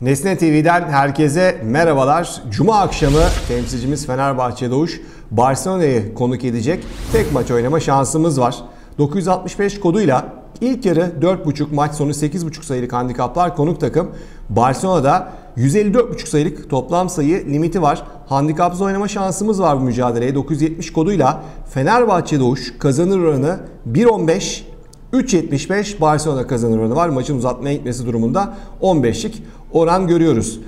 Nesine TV'den herkese merhabalar. Cuma akşamı temsilcimiz Fenerbahçe Doğuş Barcelona'yı konuk edecek. Tek maç oynama şansımız var. 965 koduyla ilk yarı 4.5, maç sonu 8.5 sayılık handikaplar konuk takım. Barcelona'da 154.5 sayılık toplam sayı limiti var. Handikapsız oynama şansımız var bu mücadeleye. 970 koduyla Fenerbahçe Doğuş kazanır oranı 1.15, 3.75 Barcelona kazanır oranı var. Maçın uzatmaya gitmesi durumunda 15'lik oran görüyoruz.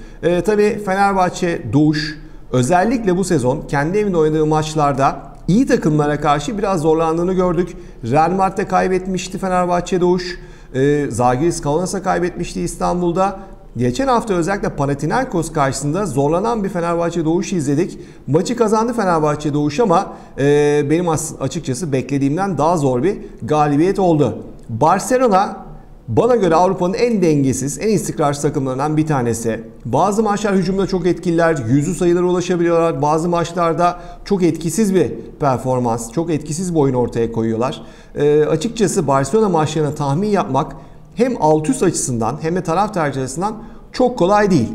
Tabii Fenerbahçe Doğuş özellikle bu sezon kendi evinde oynadığı maçlarda iyi takımlara karşı biraz zorlandığını gördük. Real Madrid'e kaybetmişti Fenerbahçe Doğuş. Zalgiris Kaunas'a kaybetmişti İstanbul'da. Geçen hafta özellikle Panathinaikos karşısında zorlanan bir Fenerbahçe Doğuş'u izledik. Maçı kazandı Fenerbahçe Doğuş ama benim açıkçası beklediğimden daha zor bir galibiyet oldu. Barcelona bana göre Avrupa'nın en dengesiz, en istikrarsız takımlarından bir tanesi. Bazı maçlar hücumda çok etkililer, yüzlü sayılara ulaşabiliyorlar. Bazı maçlarda çok etkisiz bir performans, çok etkisiz bir oyun ortaya koyuyorlar. Açıkçası Barcelona maçlarına tahmin yapmak hem alt üst açısından hem de taraftar açısından çok kolay değil.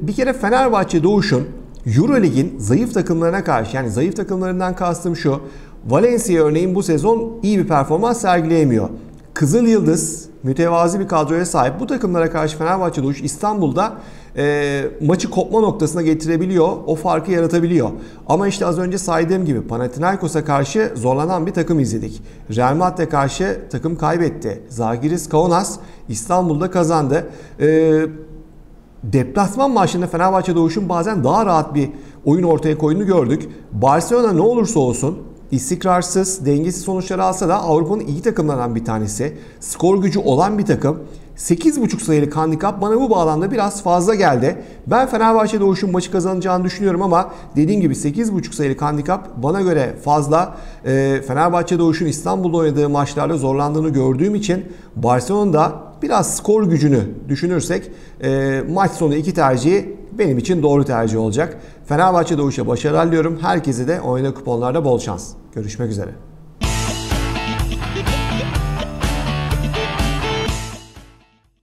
Bir kere Fenerbahçe Doğuş'un Euroleague'in zayıf takımlarına karşı, yani zayıf takımlarından kastım şu, Valencia örneğin bu sezon iyi bir performans sergileyemiyor. Kızıl Yıldız mütevazi bir kadroya sahip. Bu takımlara karşı Fenerbahçe Doğuş İstanbul'da maçı kopma noktasına getirebiliyor. O farkı yaratabiliyor. Ama işte az önce saydığım gibi Panathinaikos'a karşı zorlanan bir takım izledik. Real Madrid'e karşı takım kaybetti. Zalgiris Kaunas İstanbul'da kazandı. Deplasman maçlarında Fenerbahçe Doğuş'un bazen daha rahat bir oyun ortaya koyduğunu gördük. Barcelona ne olursa olsun İstikrarsız, dengesiz sonuçlar alsa da Avrupa'nın iyi takımlarından bir tanesi. Skor gücü olan bir takım. 8.5 sayılık handikap bana bu bağlamda biraz fazla geldi. Ben Fenerbahçe Doğuş'un maçı kazanacağını düşünüyorum ama dediğim gibi 8.5 sayılık handikap bana göre fazla. Fenerbahçe Doğuş'un İstanbul'da oynadığı maçlarda zorlandığını gördüğüm için Barcelona'da biraz skor gücünü düşünürsek maç sonu iki tercihi benim için doğru tercih olacak. Fenerbahçe Doğuş'a başarılar diliyorum. Herkese de oyuna kuponlarda bol şans. Görüşmek üzere.